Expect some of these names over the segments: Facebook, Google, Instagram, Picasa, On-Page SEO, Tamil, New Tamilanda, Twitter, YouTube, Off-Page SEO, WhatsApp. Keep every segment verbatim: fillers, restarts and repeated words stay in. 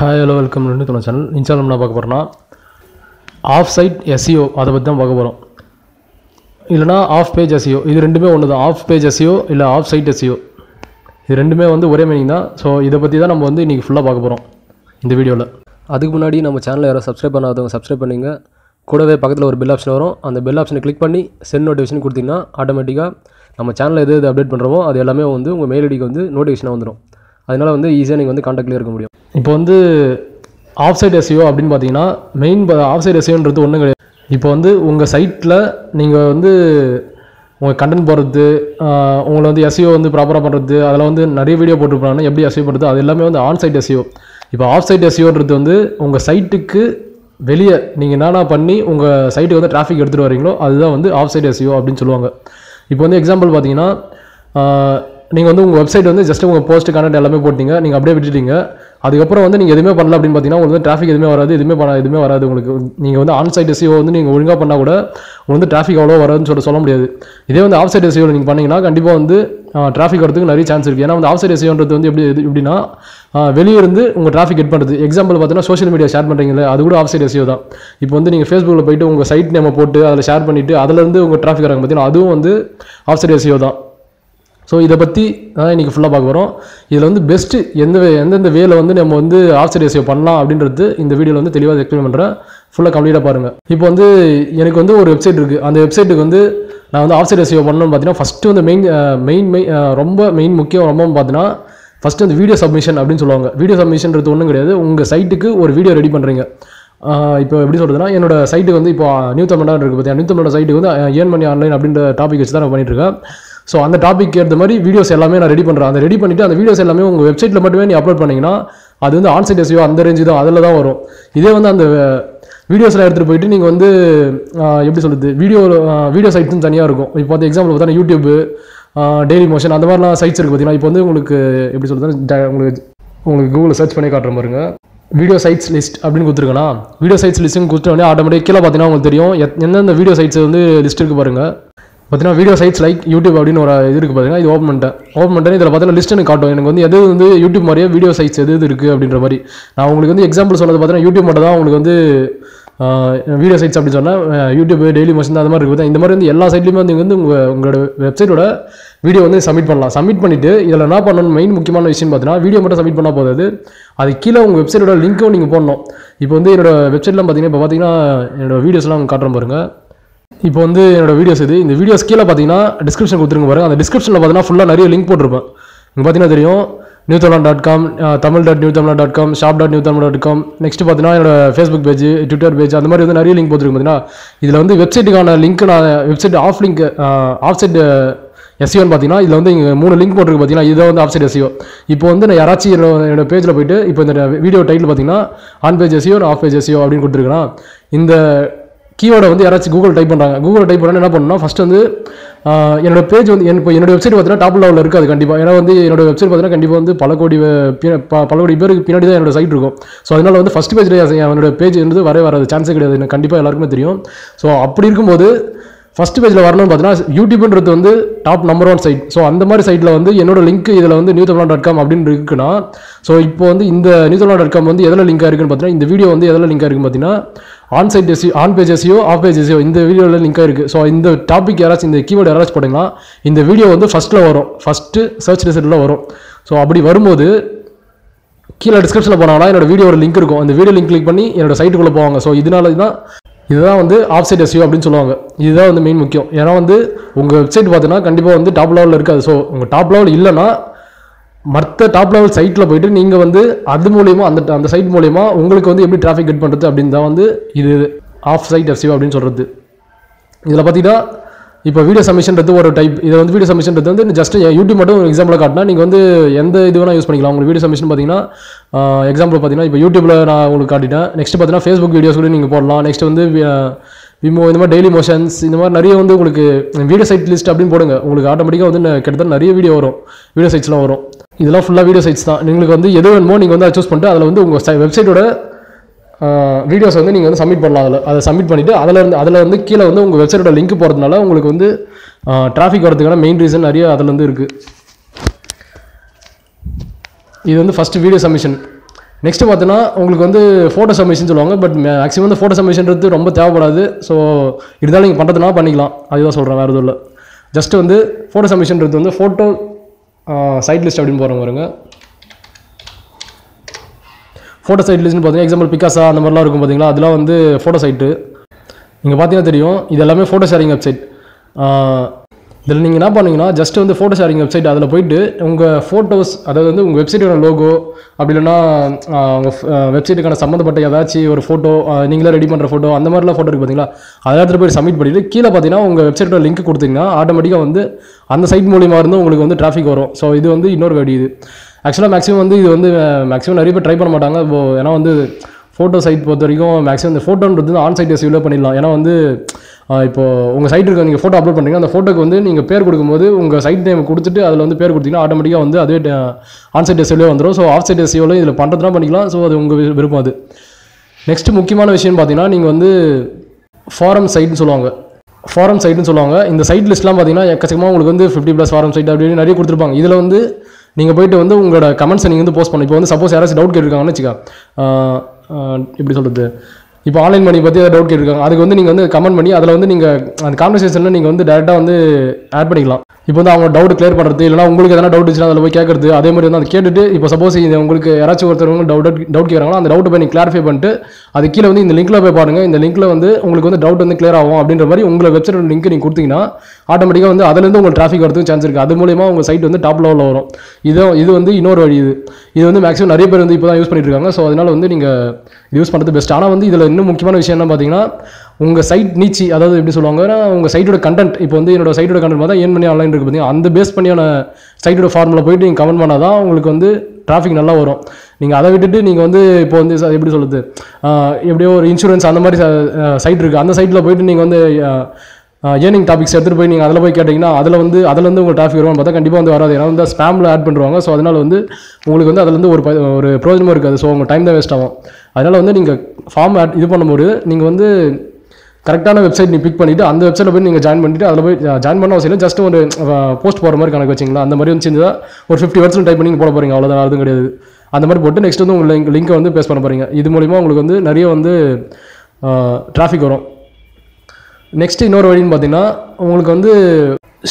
Hi, hello, welcome to my channel. Inshallah, we will talk about off-site S E O. That's what we will talk about. Off-page S E O. This is the off-page S E O or off-site S E O. This is the one meaning. So, this is what we will talk about in this video. That's why we will subscribe to our channel. Subscribe to our channel. Click on the bell option. And the bell option click on the send notification. Automatically, our channel is updated. That is all. Your mail I D is notification. அதனால வந்து ஈஸியா நீங்க வந்து கான்டாக்ட்ல இருக்க முடியும். இப்போ வந்து off-site S E O அப்படினு பாத்தீங்கன்னா main offsite S E O ன்றது ஒண்ணும் கிடையாது. இப்போ வந்து உங்க சைட்ல நீங்க வந்து உங்க கண்டென்ட் போறது, உங்க வந்து S E O வந்து ப்ராப்பரா பண்றது, அதல வந்து நிறைய வீடியோ போட்டுறாங்க எப்படி S E O பண்றது அது எல்லாமே வந்து ஆன்சைட் S E O. இப்போ ஆஃப்சைட் S E O ன்றது வந்து உங்க சைட்டுக்கு வெளிய நீங்க என்னனா பண்ணி உங்க சைட்டுக்கு வந்து டிராஃபிக் எடுத்துட்டு வரீங்களோ அதுதான் வந்து ஆஃப்சைட் S E O அப்படினு சொல்லுவாங்க. இப்போ வந்து எக்ஸாம்பிள் பாத்தீங்கன்னா நீங்க வந்து உங்க வெப்சைட் வந்து ஜஸ்ட் உங்க போஸ்ட் கண்டென்ட் எல்லாமே போடுவீங்க நீங்க அப்படியே விட்டுட்டீங்க அதுக்கு அப்புறம் வந்து நீங்க எதுமே பண்ணல அப்படினு பாத்தீங்கன்னா உங்களுக்கு டிராஃபிக் எதுமே வராது எதுமே எதுமே வராது உங்களுக்கு நீங்க வந்து on site S E O வந்து நீங்க ஒழுங்கா பண்ணா கூட வந்து டிராஃபிக் அவ்வளோ வராதுன்னு சொல்ல சொல்ல முடியாது இதே வந்து off site S E O நீங்க பண்ணீங்கன்னா கண்டிப்பா வந்து டிராஃபிக் வரதுக்கு நிறைய சான்ஸ் இருக்கு ஏன்னா வந்து off site S E O ன்றது வந்து எப்படி எப்படினா வெளிய இருந்து உங்க டிராஃபிக் கெட் பண்றது எக்ஸாம்பிள் பாத்தீங்கன்னா சோஷியல் மீடியா ஷேர் பண்றீங்கல அது கூட off site S E O தான் இப்போ வந்து நீங்க Facebook ல போய்ட்டு உங்க சைட் நேம போட்டு அதல ஷேர் பண்ணிட்டு அதல இருந்து உங்க டிராஃபிக் வராங்க பாத்தீங்கன்னா அதுவும் வந்து off site S E O தான் So, this is the best way to do offsite S E O in the video. Now, I have a website. On the website, I have offsite S E O. First, the main main first is video submission. Video submission is the site or video ready. இப்போ எப்படி சொல்றதுன்னா என்னோட சைட்டுக்கு வந்து இப்போ new Tamil Nadu இருக்கு பாத்தீங்க new Tamil Nadu சைட்டுக்கு வந்து earn money online அப்படிங்கற டாபிக் வச்சு தான் நான் பண்ணிட்டு இருக்கேன் சோ அந்த டாபிக் ஏத்த மாதிரி வீடியோஸ் எல்லாமே நான் ரெடி பண்றேன் அந்த ரெடி பண்ணிட்டு அந்த வீடியோஸ் எல்லாமே உங்க வெப்சைட்ல மட்டுமே நீ அப்லோட் பண்ணீங்கனா அது வந்து on site S E O அந்த ரேஞ்ச் தான் அதல தான் வரும் இதே வந்து அந்த வீடியோஸ்ல எடுத்துட்டு போயிட்டு நீங்க வந்து எப்படி சொல்றது வீடியோ வீடியோ சைட்ஸ் தனியா இருக்கும் இப்போ ஃபார் எக்ஸாம்பிள் பார்த்தா YouTube டெய்லி மோஷன் அந்த மாதிரி சைட்ஸ் இருக்கு பாத்தீங்க இப்போ வந்து உங்களுக்கு எப்படி சொல்றதுன்னா உங்களுக்கு உங்களுக்கு Google சர்ச் பண்ணி காட்ற பாருங்க Video sites list அப்படினு கொடுத்திருக்கனா video sites list னு கொடுத்த உடனே ஆட்டோமேட்டிக்கா கீழ பாத்தீனா உங்களுக்கு தெரியும் என்னென்ன video sites வந்து லிஸ்ட் இருக்கு பாருங்க பாத்தீனா video sites like YouTube அப்படினு ஒரு இது இருக்கு பாருங்க இது ஓபன் பண்ணிட்டேன் ஓபன் பண்ணிட்டேன் இதல பாத்தீனா லிஸ்ட் எனக்கு காட்டும் எனக்கு வந்து எது வந்து YouTube மாதிரியே video sites எது எது இருக்கு அப்படின்ற மாதிரி நான் உங்களுக்கு வந்து எக்ஸாம்பிள் சொன்னது பாத்தீனா YouTube மட்டும் தான் உங்களுக்கு வந்து video sites அப்படி சொன்னா YouTube daily motion அந்த மாதிரி இருக்கு பாத்தீங்க இந்த மாதிரி வந்து எல்லா சைட்லயும் வந்து நீங்க வந்து உங்களோட வெப்சைட்டோட வீடியோ வந்து சப்மிட் பண்ணலாம் சப்மிட் பண்ணிட்டு இதல என்ன பண்ணணும் மெயின் முக்கியமான விஷயம் பார்த்தீனா வீடியோ மட்டும் சப்மிட் பண்ணா போதாது அது கீழ உங்க வெப்சைட்டோட லிங்க்கும் நீங்க போடணும் இப்போ வந்து என்னோட வெப்சைட்ல பாத்தீங்க இப்ப பாத்தீங்கன்னா என்னோட வீடியோஸ்லாம் காட்றேன் பாருங்க இப்போ வந்து என்னோட வீடியோஸ் இது இந்த வீடியோஸ் கீழ பாத்தீங்கன்னா டிஸ்கிரிப்ஷன் கொடுத்துருங்க பாருங்க அந்த டிஸ்கிரிப்ஷன்ல பாத்தீங்கன்னா ஃபுல்லா நிறைய லிங்க் போட்டுருப்பேன் இங்க பாத்தீங்கன்னா தெரியும் new tamilanda dot com tamil dot new tamilanda dot com sharp dot new tamilanda dot com next பாத்தீங்கன்னா என்னோட Facebook page Twitter page அந்த மாதிரி வந்து நிறைய லிங்க் போட்டுருக்கு பாத்தீங்கன்னா இதுல வந்து வெப்சைட்டுக்கான லிங்க் நான் website of link offsite S E O ன்னு பாத்தீங்கன்னா இதுல வந்து இங்க மூணு லிங்க் போட்டுருக்கு பாத்தீங்கன்னா இது வந்து ஆஃப்சைட் S E O இப்போ வந்து நான் யாராச்சி என்னோட பேஜ்ல போய்ட்டு இப்போ இந்த வீடியோ டைட்டில் பாத்தீங்கன்னா on page S E O off page S E O அப்படினு கொடுத்திருக்கேனா இந்த கீவேர்ட் வந்து யாராச்சும் Google டைப் பண்றாங்க Google டைப் பண்ணா என்ன பண்ணனும்னா ஃபர்ஸ்ட் வந்து என்னோட பேஜ் வந்து என்னோட வெப்சைட் பார்த்தா டாப் லெவல்ல இருக்கு அது கண்டிப்பா ஏனா வந்து என்னோட வெப்சைட் பார்த்தா கண்டிப்பா வந்து பல கோடி பல கோடி பேருக்கு பின்னாடி தான் என்னோட சைட் இருக்கும் சோ அதனால வந்து ஃபர்ஸ்ட் பேஜ்ல என்னோட பேஜ் வந்து வரவே வராது சான்ஸ் கிடையாது எனக்கு கண்டிப்பா எல்லாருக்கும் தெரியும் சோ அப்படி இருக்கும்போது ஃபர்ஸ்ட் பேஜ்ல வரணும்னு பார்த்தா YouTubeன்றது வந்து top number one site so அந்த மாதிரி சைட்ல வந்து என்னோட லிங்க் இதல வந்து new tamilanda dot com அப்படினு இருக்குனா சோ இப்போ வந்து இந்த new tamilanda dot com வந்து எதல லிங்கா இருக்குன்னு பார்த்தா இந்த வீடியோ வந்து எதல லிங்கா இருக்குன்னு பார்த்தீனா on site S E O on page S E O off page S E O இந்த வீடியோல லிங்கா இருக்கு சோ இந்த டாபிக் யாராச்சும் இந்த கீவேர்ட் யாராச்சும் போடுங்க இந்த வீடியோ வந்து ஃபர்ஸ்ட்ல வரும் ஃபர்ஸ்ட் சர்ச் ரிசல்ட்ல வரும் சோ அப்படி வரும்போது கீழ டிஸ்கிரிப்ஷன்ல போனாங்களா என்னோட வீடியோவோட லிங்க் இருக்கும் அந்த வீடியோ லிங்க் கிளிக் பண்ணி என்னோட சைட்டுக்குள்ள போவாங்க சோ இதனால தான் இதுதான் வந்து ஆஃப்சைட் S E O அப்படினு சொல்லுவாங்க இதுதான் வந்து மெயின் முக்கியம் ஏனா வந்து உங்க வெப்சைட் பார்த்தீனா கண்டிப்பா வந்து டாப் லெவல்ல இருக்காது சோ உங்க டாப் லெவல் இல்லனா மற்ற டாப் லெவல் சைட்ல போய்ட்டு நீங்க வந்து அது மூலமா அந்த அந்த சைட் மூலமா உங்களுக்கு வந்து எப்படி டிராஃபிக் கெட் பண்றது அப்படினு தான் வந்து இது ஆஃப்சைட் S E O அப்படினு சொல்றது இதல பாத்தீங்கன்னா இப்போ வீடியோ சப்மிஷன்றது ஒரு டைப் இது வந்து வீடியோ சப்மிஷன்றது வந்து ஜஸ்ட் YouTube மட்டும் ஒரு எக்ஸாம்பிளா காட்டினா நீங்க வந்து எந்த இது வேணா யூஸ் பண்ணிக்கலாம் உங்களுக்கு வீடியோ சப்மிஷன் பாத்தீங்கன்னா எக்ஸாம்பிள் பாத்தீங்கன்னா இப்போ YouTubeல நான் உங்களுக்கு காட்டிட்டேன் நெக்ஸ்ட் பாத்தீங்கன்னா Facebook வீடியோஸ் கூட நீங்க போடலாம் நெக்ஸ்ட் வந்து விமோ இந்த மாதிரி டெய்லி மோஷன்ஸ் இந்த மாதிரி நிறைய வந்து உங்களுக்கு வீடியோ சைட் லிஸ்ட் அப்படினு போடுங்க உங்களுக்கு ஆட்டோமேட்டிக்கா வந்து கிட்டத்தட்ட நிறைய வீடியோ வரும் வீடியோ சைட்ஸ்லாம் வரும் இதெல்லாம் ஃபுல்லா வீடியோ சைட்ஸ் தான் உங்களுக்கு வந்து எது வேணுமோ நீங்க வந்து சூஸ் பண்ணிட்டு அதுல வந்து உங்க வெப்சைட்டோட வீடியோஸ் வந்து நீங்க வந்து சப்மிட் பண்ணலாம் அதுல அத சப்மிட் பண்ணிட்டு அதல இருந்து அதல வந்து கீழ வந்து உங்க வெப்சைட்டோட லிங்க் போறதுனால உங்களுக்கு வந்து டிராஃபிக் வரதுக்கான மெயின் ரீசன் நிறைய அதல இருந்து இருக்கு இது வந்து ஃபர்ஸ்ட் வீடியோ சப்மிஷன் Next பார்த்தனா உங்களுக்கு வந்து photo submission சொல்லுவாங்க but maximum the photo submissionன்றது ரொம்ப தேவைப்படாது சோ இதனால நீங்க பண்றதுனா பண்ணிக்கலாம் அதுதான் சொல்றேன் வேற எதுவும் இல்ல just வந்து photo submissionன்றது வந்து photo site list அப்படினு போறோம் பாருங்க photo site list னு பாத்தீங்க example Picasa அந்த மாதிரிலாம் இருக்கும் பாத்தீங்களா அதெல்லாம் வந்து photo site நீங்க பாத்தீங்கன்னா தெரியும் இது எல்லாமே photo sharing website இதெல்லாம் நீங்க என்ன பண்ணுவீங்கன்னா just வந்து photo sharing website அதல போய்ட்டு உங்க photos அதாவது வந்து உங்க website ஓட logo அப்படி இல்லனா உங்க website கான சம்பந்தப்பட்ட ஏதாச்சி ஒரு photo நீங்களே ரெடி பண்ற photo அந்த மாதிரில photo இருக்கு பாத்தீங்களா அதல போய் submit பண்ணிட்டு கீழ பாத்தீங்கன்னா உங்க website ஓட link கொடுத்தீங்கன்னா ஆட்டோமேட்டிக்கா வந்து அந்த சைட் மூலமா இருந்து உங்களுக்கு வந்து traffic வரும் சோ இது வந்து இன்னொரு வழி இது actually maximum வந்து இது வந்து maximum நிறைய பேர் ட்ரை பண்ண மாட்டாங்க ஏனா வந்து photo site பொறுத்தவரைக்கும் maximum இந்த photoன்றது on site develop பண்ணிடலாம் ஏனா வந்து இப்போ உங்க சைட்டுக்கு நீங்க போட்டோ அப்லோட் பண்றீங்க அந்த போட்டோக்கு வந்து நீங்க பேர் கொடுக்கும்போது உங்க சைட் நேம் கொடுத்துட்டு அதுல வந்து பேர் கொடுத்தீங்கன்னா ஆட்டோமேட்டிக்கா வந்து அதுவே ஆன் சைட் எஸ்இஓல வந்துரும் சோ ஆஃப் சைட் எஸ்இஓல இதல பண்றதுனா பண்ணிக்கலாம் சோ அது உங்க விருப்பம் அது நெக்ஸ்ட் முக்கியமான விஷயம் பாத்தீங்கன்னா நீங்க வந்து ஃபாரம் சைட்னு சொல்லுவாங்க ஃபாரம் சைட்னு சொல்லுவாங்க இந்த சைட் லிஸ்ட்லாம் பாத்தீங்கன்னா எக்கச்சக்கமா உங்களுக்கு வந்து fifty plus ஃபாரம் சைட் அப்படியே நிறைய கொடுத்திருப்பாங்க இதல வந்து நீங்க போய்ட்டு வந்து உங்களோட கமெண்ட்ஸ் நீங்க வந்து போஸ்ட் பண்ணி இப்போ வந்து சப்போஸ் யாராவது டவுட் கேட்டிருக்காங்கன்னா வெச்சுக்க இப்படி சொல்றது இப்போ ஆன்லைன் மணி பத்தி ஏதாவது டவுட் கேட்டிருக்காங்க அதுக்கு வந்து நீங்க வந்து கமெண்ட் பண்ணி அதல வந்து நீங்க அந்த கான்வர்சேஷன்ல நீங்க வந்து டைரக்டா வந்து ஆட் பண்ணிக்கலாம் இப்போ வந்து அவங்க டவுட் கிளியர் பண்றது இல்லனா உங்களுக்கு ஏதாவது டவுட் இருந்துச்சுனா அதல போய் கேக்குறது அதே மாதிரி வந்து அத கேட்டுட்டு இப்போ சப்போஸ் உங்களுக்கு யாராச்சும் ஒருத்தவங்க டவுட் டவுட் கேக்குறாங்களா அந்த டவுட் பை நீங்க கிளாரிஃபை பண்ணிட்டு அது கீழ வந்து இந்த லிங்க்ல போய் பாருங்க இந்த லிங்க்ல வந்து உங்களுக்கு வந்து டவுட் வந்து கிளியர் ஆகும் அப்படின்ற மாதிரி உங்க வெப்சைட் லிங்க் நீங்க கொடுத்தீங்கன்னா ஆட்டோமேட்டிக்கா வந்து அதல இருந்து உங்களுக்கு டிராஃபிக் வரதுக்கு சான்ஸ் இருக்கு அது மூலமா உங்க சைட் வந்து டாப் லெவல்ல வரும் இது இது வந்து இன்னொரு வழி இது இது வந்து மேக்ஸிமம் நிறைய பேர் வந்து இப்போ தான் யூஸ் பண்ணிட்டு இருக்காங்க சோ அதனால வந்து நீங்க யூஸ் பண்றது பெஸ்ட் ஆனா வந்து இதல இன்னும் முக்கியமான விஷயம் என்ன பாத்தீங்கன்னா உங்க சைட் நீச்சி அதாவது எப்படி சொல்வாங்கன்னா உங்க சைட்டோட content இப்போ வந்து என்னோட சைட்டோட content பார்த்தா ஏன் பண்ணி ஆன்லைன் இருக்கு பாத்தீங்க அந்த பேஸ் பண்ணியான சைட்டோட ஃபார்முலா போய்ட்டு நீங்க கமெண்ட் பண்ணாதான் உங்களுக்கு வந்து டிராஃபிக் நல்லா வரும் நீங்க அத விட்டுட்டு நீங்க வந்து இப்போ வந்து எப்படி சொல்றது எப்படியோ ஒரு இன்சூரன்ஸ் அந்த மாதிரி சைட் இருக்கு அந்த சைட்ல போய்ட்டு நீங்க வந்து earning topics எடுத்து போய் நீங்க அதல போய் கேட்டிங்கனா அதல வந்து அதல இருந்து உங்க டிராஃபிக் வரும்னு பார்த்தா கண்டிப்பா வந்து வராது ஏனா வந்து ஸ்பாம்ல ஆட் பண்றாங்க சோ அதனால வந்து உங்களுக்கு வந்து அதல இருந்து ஒரு ஒரு பிரயோஜனமே இருக்காது சோ உங்க டைம் தான் வேஸ்ட் ஆகும் அதனால வந்து நீங்க ஃபார்ம் இது பண்ணும்போது நீங்க வந்து கரெக்ட்டான வெப்சைட் நீ பிக் பண்ணிட்டு அந்த வெப்சைட்ல போய் நீங்க ஜாயின் பண்ணிட்டு அதல போய் ஜாயின் பண்ண அவசியம் இல்ல ஜஸ்ட் ஒரு போஸ்ட் போற மாதிரி கணக்கு வெச்சீங்களா அந்த மாதிரி வந்து செஞ்சா ஒரு fifty words டைப் பண்ணி போட போறீங்க அவ்வளவுதான் அதுவும் கிடையாது அந்த மாதிரி போட்டு நெக்ஸ்ட் வந்து உங்க லிங்க் வந்து பேஸ்ட் பண்ண போறீங்க இது மூலமா உங்களுக்கு வந்து நிறைய வந்து டிராஃபிக் வரும் நெக்ஸ்ட் இன்னொரு வழின்னு பாத்தீங்கன்னா உங்களுக்கு வந்து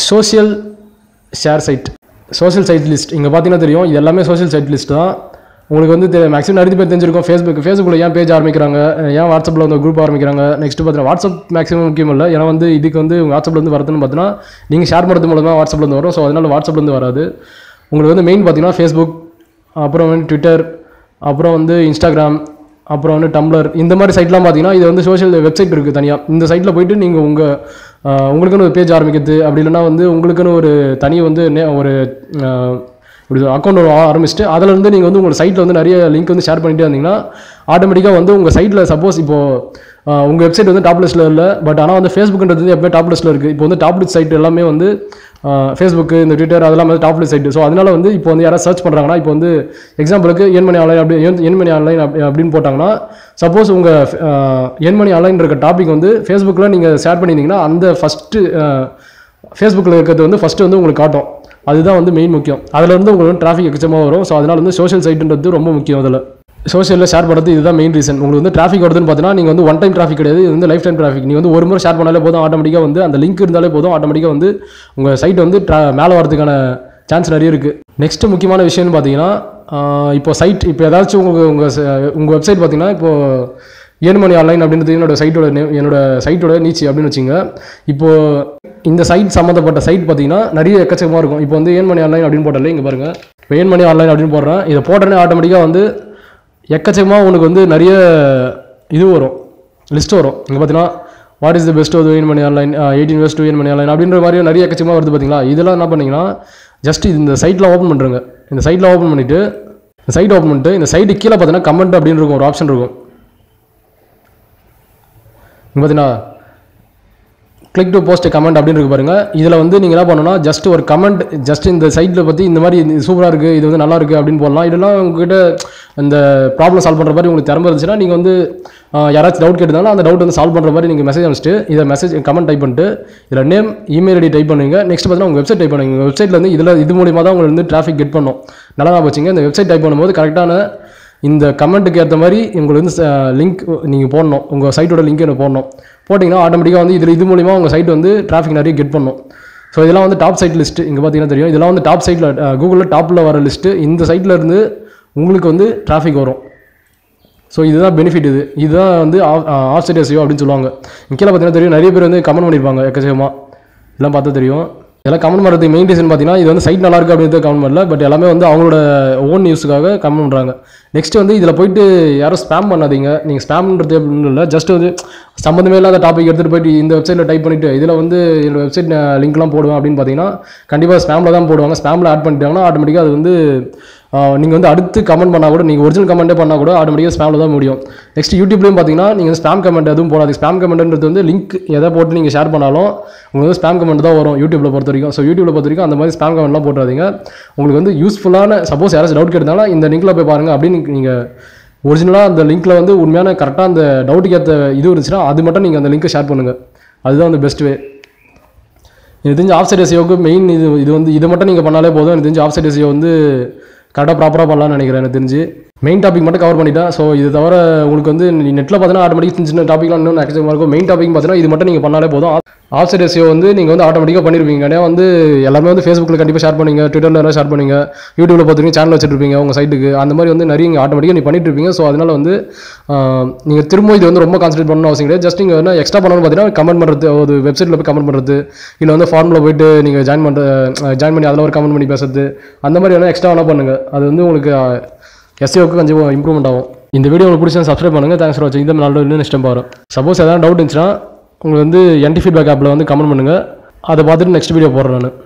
social share site social site list இங்க பாத்தீங்கன்னா தெரியும் இது எல்லாமே சோஷியல் சைட் லிஸ்ட் தான் உங்களுக்கு வந்து மேக்ஸிமம் நிறைய பேர் தெரிஞ்சிருக்கும் Facebook Facebookல ஏன் பேஜ் ஆரம்பிக்கறாங்க ஏன் WhatsAppல வந்து குரூப் ஆரம்பிக்கறாங்க நெக்ஸ்ட் பாத்தீங்கன்னா WhatsApp மேக்ஸிமம் முக்கியம் இல்ல ஏனா வந்து இதுக்கு வந்து WhatsAppல இருந்து வரதுன்னு பாத்தீங்கன்னா நீங்க ஷேர் பண்றது மூலமா WhatsAppல இருந்து வரும் சோ அதனால WhatsAppல இருந்து வராது உங்களுக்கு வந்து மெயின் பாத்தீங்கன்னா Facebook அப்புறம் வந்து Twitter அப்புறம் வந்து Instagram அப்புறம் வந்து டம்ளர் இந்த மாதிரி சைட்லாம் பாத்தீங்கன்னா இது வந்து சோஷியல் வெப்சைட் இருக்கு தனியா இந்த சைட்ல போய்ட்டு நீங்க உங்க உங்களுக்குன்னு ஒரு பேஜ் ஆரம்பிக்கிறது அப்படி இல்லனா வந்து உங்களுக்குன்னு ஒரு தனி வந்து ஒரு இப்படி அக்கவுண்ட் ஆரம்பிச்சிட்டு அதல இருந்து நீங்க வந்து உங்க சைட்ல வந்து நிறைய லிங்க் வந்து ஷேர் பண்ணிட்டே இருந்தீங்கன்னா ஆட்டோமேட்டிக்கா வந்து உங்க சைட்ல சப்போஸ் இப்போ உங்க வெப்சைட் வந்து டாப் லிஸ்ட்ல இல்ல பட் ஆனா வந்து Facebookன்றது வந்து எப்பவுமே டாப் லிஸ்ட்ல இருக்கு இப்போ வந்து டாப் லிஸ்ட் சைட் எல்லாமே வந்து Facebook இந்த Twitter அதெல்லாம் வந்து டாப் லிஸ்ட் சைட் சோ அதனால வந்து இப்போ வந்து யாரா சர்ச் பண்றாங்கன்னா இப்போ வந்து எக்ஸாம்பிளுக்கு ஏன் பண்ணி ஆன்லைன் அப்படி ஏன் பண்ணி ஆன்லைன் அப்படினு போட்டாங்கன்னா சப்போஸ் உங்க ஏன் பண்ணி ஆன்லைன் இருக்க டாபிக் வந்து Facebookல நீங்க ஷேர் பண்ணிட்டீங்கன்னா அந்த ஃபர்ஸ்ட் Facebookல இருக்கிறது வந்து ஃபர்ஸ்ட் வந்து உங்களுக்கு காட்டும் அதுதான் வந்து மெயின் முக்கியம் அதல இருந்து உங்களுக்கு டிராஃபிக் எக்கச்சமா வரும் சோ அதனால வந்து சோஷியல் சைட்ன்றது ரொம்ப முக்கியம் அதல சோஷியல்ல ஷேர் பண்றது இதுதான் மெயின் ரீசன் உங்களுக்கு வந்து டிராஃபிக் வருதுன்னு பார்த்தா நீங்க வந்து ஒன் டைம் டிராஃபிக் கிடையாது இது வந்து லைஃப் டைம் டிராஃபிக் நீங்க வந்து ஒரு முறை ஷேர் பண்ணாலே போதும் ஆட்டோமேட்டிக்கா வந்து அந்த லிங்க் இருந்தாலே போதும் ஆட்டோமேட்டிக்கா வந்து உங்க சைட் வந்து மேல வரதுக்கான சான்ஸ் நிறைய இருக்கு நெக்ஸ்ட் முக்கியமான விஷயம்னு பாத்தீங்கன்னா இப்போ சைட் இப்போ ஏதாச்சும் உங்க உங்க உங்க வெப்சைட் பாத்தீங்கன்னா இப்போ ஏன் மணி ஆன்லைன் அப்படின்றது என்னோட சைட்டோட என்னோட சைட்டோட நீச்சி அப்படினு வெச்சீங்க இப்போ இந்த சைட் சம்பந்தப்பட்ட சைட் பாத்தீங்கன்னா நிறைய எக்கச்சக்கமா இருக்கும் இப்போ வந்து ஏன் மணி ஆன்லைன் அப்படினு போட்டாலே இங்க பாருங்க ஏன் மணி ஆன்லைன் அப்படினு போடுறேன் இத போட்டறனே ஆட்டோமேட்டிக்கா வந்து எக்கச்சக்கமா உங்களுக்கு வந்து நிறைய இது வரும் லிஸ்ட் வரும் இங்க பாத்தீங்கன்னா what is the best of earn money online eighteen ways to earn money online அப்படின்ற மாதிரி நிறைய எக்கச்சக்கமா வருது பாத்தீங்களா இதெல்லாம் என்ன பண்ணீங்கன்னா ஜஸ்ட் இந்த சைட்ல ஓபன் பண்றீங்க இந்த சைட்ல ஓபன் பண்ணிட்டு இந்த சைட் ஓபன் பண்ணிட்டு இந்த சைட் கீழ பாத்தீங்கன்னா கமெண்ட் அப்படினு இருக்கும் ஒரு ஆப்ஷன் இருக்கும் இங்க பாத்தீங்கன்னா click to post a comment அப்படினு இருக்கு பாருங்க இதல வந்து நீங்க என்ன பண்ணனும்னா ஜஸ்ட் ஒரு கமெண்ட் ஜஸ்ட் இந்த சைட்ல பத்தி இந்த மாதிரி சூப்பரா இருக்கு இது வந்து நல்லா இருக்கு அப்படினு போடலாம் இல்லனா உங்ககிட்ட அந்த ப்ராப்ளம் சால்வ் பண்ற மாதிரி உங்களுக்கு தரம்பு இருந்துச்சுனா நீங்க வந்து யாராச்சும் டவுட் கேட்டதால அந்த டவுட் வந்து சால்வ் பண்ற மாதிரி நீங்க மெசேஜ் அனுப்பிட்டு இத மெசேஜ் கமெண்ட் டைப் பண்ணிட்டு இதல நேம் இமெயில் ஐடி டைப் பண்ணுவீங்க நெக்ஸ்ட் பார்த்தா உங்க வெப்சைட் டைப் பண்ணுவீங்க உங்க வெப்சைட்ல வந்து இதல இது மூலமா தான் உங்களுக்கு வந்து டிராஃபிக் கெட் பண்ணும் நல்லா ஞாபகம் வச்சுங்க இந்த வெப்சைட் டைப் பண்ணும்போது கரெக்ட்டான In the comment, you can link you can site link you can automatically get traffic. So this is the top site list. This is the top site Google top list. This site is traffic. So this is the benefit. This is the offsite S E O. You can comment on it. If you comment on the main reason, you can site comment, but you can own news. Next, you can spam. You spam just some of the topic in the website. Type it. If you have a website link, you can spam. Add spam, automatically. You can comment on the original comment, you can spam. Next, YouTube, you can spam comment. Spam comment link, you can share spam comment on YouTube. So, YouTube, you can spam comment. You can useful, suppose you have a doubt, you can link the original link. You can share the best way. If you have a main, you can do offsite S E O. The main topic is covered. So, if you have a topic on the main topic, you can do it. Offsite S E O, you can automatically do it. You can share Facebook, Twitter, YouTube, channel, site. You can automatically do it. So, you can concentrate on it. Just extra comment on the website, comment on the forum, you can join and comment on it. Extra on அது வந்து உங்களுக்கு S E O க்கு கொஞ்சம் improvement ஆகும். இந்த video உங்களுக்கு பிடிச்சா subscribe பண்ணுங்க. Thanks for watching. இந்த நல்ல வீடியோ நெக்ஸ்ட் டைம் பாருங்க. Suppose ஏதாவது டவுட் இருந்துச்சுனா உங்களுக்கு வந்து N T feedback appல வந்து கமெண்ட் பண்ணுங்க. அத பார்த்துட்டு நெக்ஸ்ட் வீடியோ போடுறேன் நான்.